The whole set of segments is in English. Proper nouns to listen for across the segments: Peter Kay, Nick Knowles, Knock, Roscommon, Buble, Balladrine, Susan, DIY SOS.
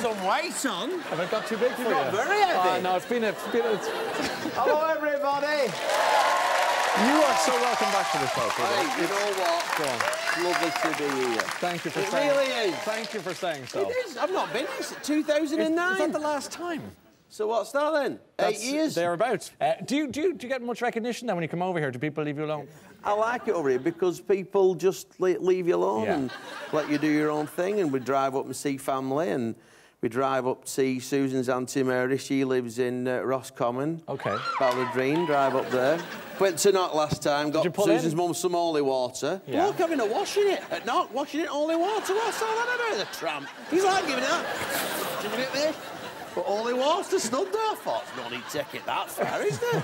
Some weight on. Have I got too big for you? Not very heavy. No, it's been a... Hello, everybody. You are so welcome back to the show, Peter. Hey, you know what? Go on. Lovely to be here. Thank you for saying so. It really is. Thank you for saying so. It is. I've not been here since 2009. Is that the last time? So what's that then? That's 8 years? Thereabouts. Do you get much recognition then when you come over here? Do people leave you alone? I like it over here because people just leave you alone and let you do your own thing, and we drive up and see family, and we drive up to see Susan's Auntie Mary. She lives in Roscommon. OK. Balladrine, drive up there. Went to Knock last time, got Susan's mum some holy water. Yeah. Look, having a washing it at Knock, washing it holy water. What's all that about, the tramp? He's like giving it up. Giving it this. But holy water snubbed her. I thought, no need to take it that far, is there?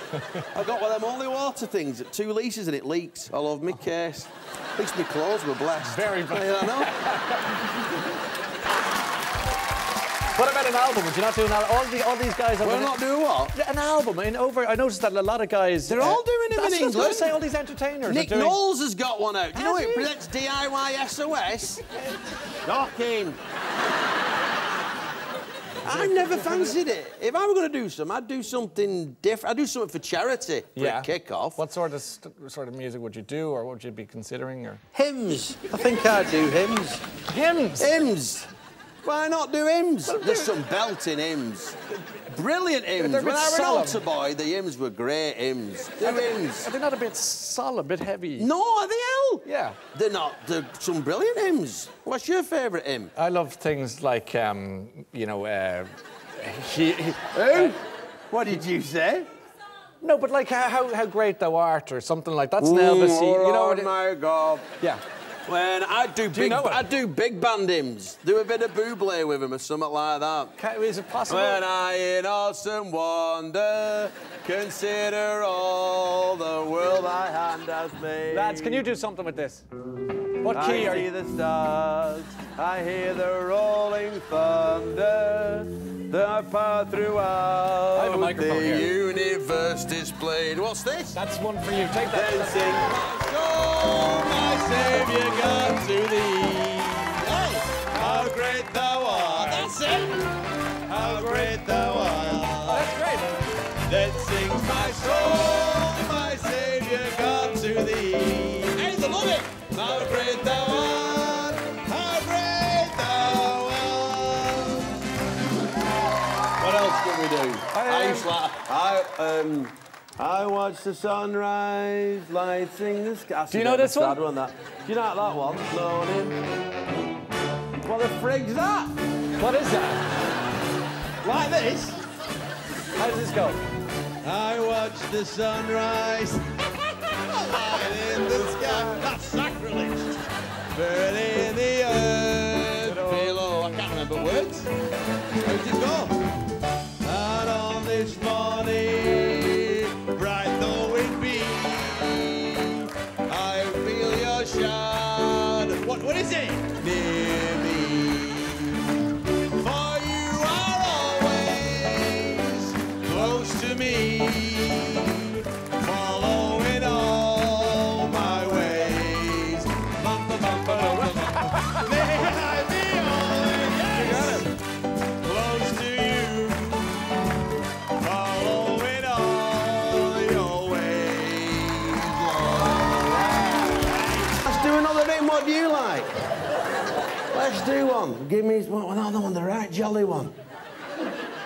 I got one of them holy water things at 2 litres and it leaks all over me case. At least my clothes were blessed. Very blessed. I know. What about an album? Would you not do an album? All these guys... We'll not do what? An album. I mean, I noticed that a lot of guys... They're all doing them in England. Let's say all these entertainers Nick Knowles has got one out. You know it presents DIY SOS. Knocking. I never fancied it. If I were going to do some, I'd do something different. I'd do something for charity for a kick-off. What sort of music would you do, or what would you be considering? Or hymns. I think I'd do hymns. Hymns? Hymns. Why not do hymns? Well, there's some belting hymns. Brilliant hymns. When I was an altar boy, the hymns were great hymns. Are they not a bit solemn, a bit heavy? No, are they hell? Yeah. They're not. They're some brilliant hymns. What's your favourite hymn? I love things like, you know... What did you say? No, but like how great thou art or something like that. That's Elvis. You know what it... my God. Yeah. When I do big band hymns. Do a bit of Buble with him or something like that. Is it possible? When I in awesome wonder consider all the world thy hand has made. Lads, can you do something with this? What key are you? I see the stars, I hear the rolling thunder, the power throughout I have a microphone the universe displayed. What's this? That's one for you. Take that. Then sing. Saviour God to thee. Hey! How great thou art. That's it. How great thou art. That's great. Then sings my soul, my Saviour God to thee. Hey, I love it. How great thou art. How great thou art. What else can we do? I watch the sunrise, lighting the sky. Do you know this one? Do you know that one? Loading. What the frig's that? What is that? Like this? How does this go? I watch the sunrise, lighting the sky. That's sacrilege. Burning the earth below. I can't remember words. How does it go? And on this morning. What is it? Near me, for you are always close to me, following all my ways. May I be always close to you, following all your ways. Let's do another bit. What do you like? Let's do one. Give me another one, the right jolly one.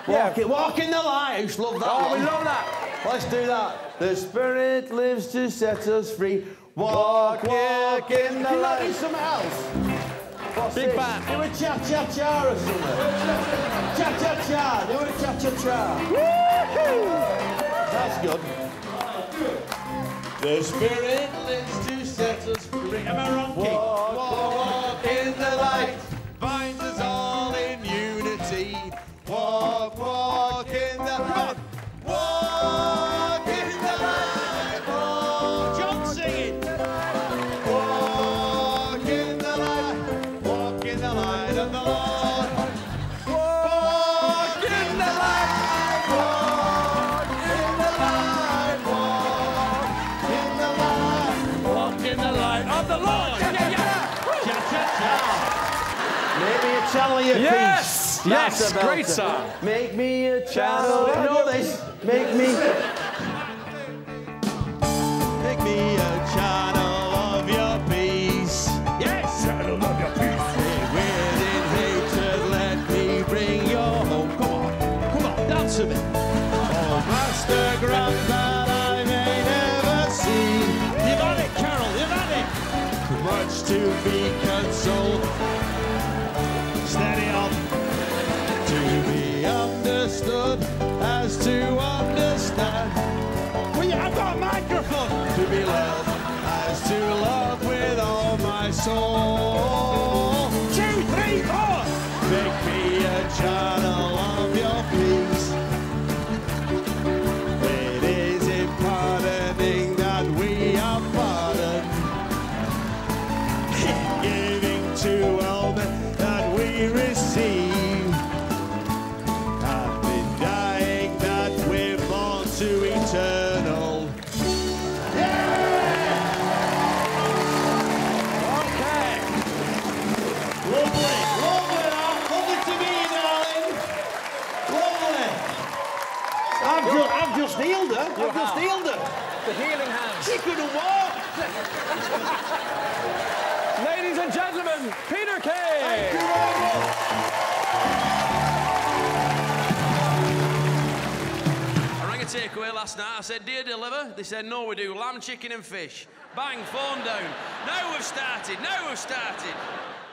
Walk in the lighthouse, love that one. We love that. Let's do that. The Spirit lives to set us free. Walk in the lighthouse. Can you do something else? What's Big Band. Do a cha-cha-cha or something. Cha-cha-cha. Do a cha-cha-cha. Woo-hoo! That's good. The Spirit lives to set us free. Am I wrong, Keith? Walk in the light, binds us all in unity. Walk in the light. Walk in the light. Walk. John, sing it. Walk in the light. in the Lord. Walk in the light. Walk in the light. Walk in the light. Walk in the light of the Lord. Cha cha cha. Cha cha cha. Maybe Italian piece. Yes. Yes. Great song. Make me a child. No, they make me. Make me a child. Of it. Oh, Master Grand that I may never see. You've got it, Carol, you've got it. Too much to be consoled. Steady up. To be understood as to understand. Well, yeah, I've got a microphone. To be loved as to love with all my soul. 2, 3, 4. Make me a channel of your peace. The healing hands. She couldn't walk. Ladies and gentlemen, Peter Kay. Thank you very much. I rang a takeaway last night. I said, "Do you deliver?" They said, "No, we do lamb, chicken, and fish." Bang, phone down. Now we've started.